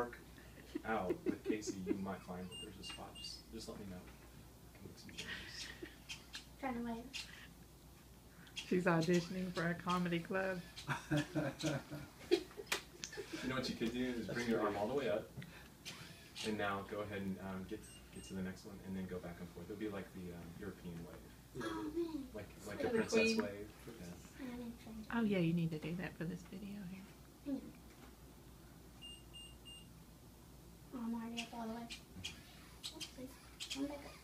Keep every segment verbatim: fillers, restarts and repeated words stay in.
work out with Casey, you might find that there's a spot. Just, just let me know. I can make some changes. Trying to wait. She's auditioning for a comedy club. You know what you could do is bring your arm all the way up, and now go ahead and um, get get to the next one, and then go back and forth. It'll be like the um, European wave, oh, like like the princess wave. Yeah. Oh yeah, you need to do that for this video here. Yeah. Oh, I'm already up all the way. Oops, I'm back up.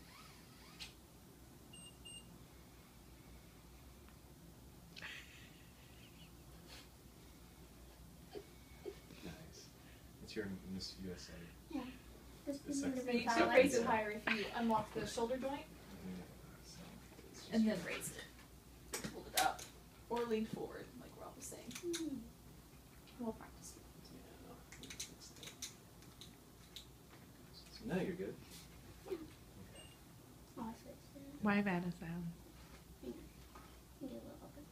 Here in Miss U S A. Yeah. This this so you should raise it higher if you unlock the shoulder joint. Mm-hmm. And then raise it. Hold it up. Or lean forward, like Rob was saying. Mm-hmm. We'll practice it. Yeah. No, you're good. Yeah. Okay. Oh, wave at us, Alan. Yeah. Get a little open.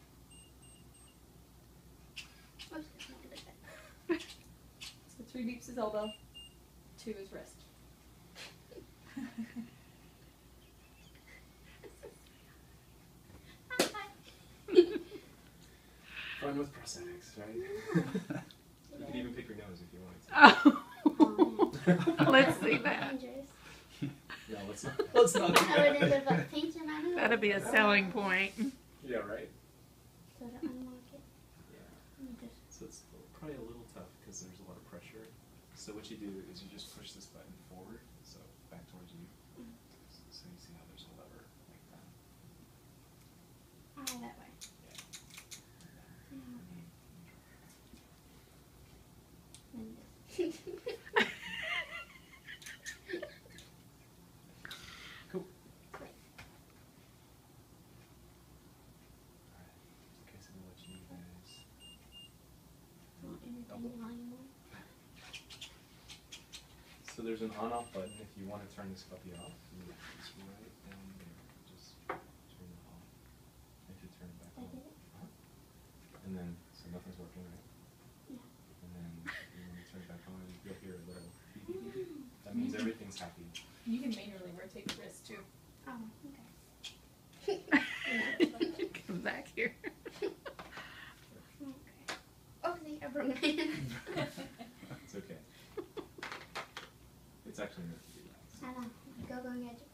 Oops, not like that. Three beeps his elbow, two his wrist. Fun with prosthetics, right? You can even pick your nose if you want to. Oh, let's see that. No, let's not. Let's not do that. That'd be a selling point. Yeah, right? So to unlock it. Yeah. So it's probably a little tough because there's a lot of pressure. So what you do is you just push this button forward, so back towards you. Mm-hmm. So you see how there's a lever like that. Oh, that way. Yeah. Mm-hmm. Cool. Great. All right. Okay, so we'll let you guys. So there's an on-off button if you want to turn this puppy off. You just right down there. Just turn it off. If you turn it back on. Uh-huh. And then, so nothing's working, right? Yeah. And then you want to turn it back on, you'll hear a little beep. That means everything's happy. You can manually rotate the wrist too. Oh, okay. Come back here. It's okay. It's actually meant to be loud. I know. Go, go, and get you.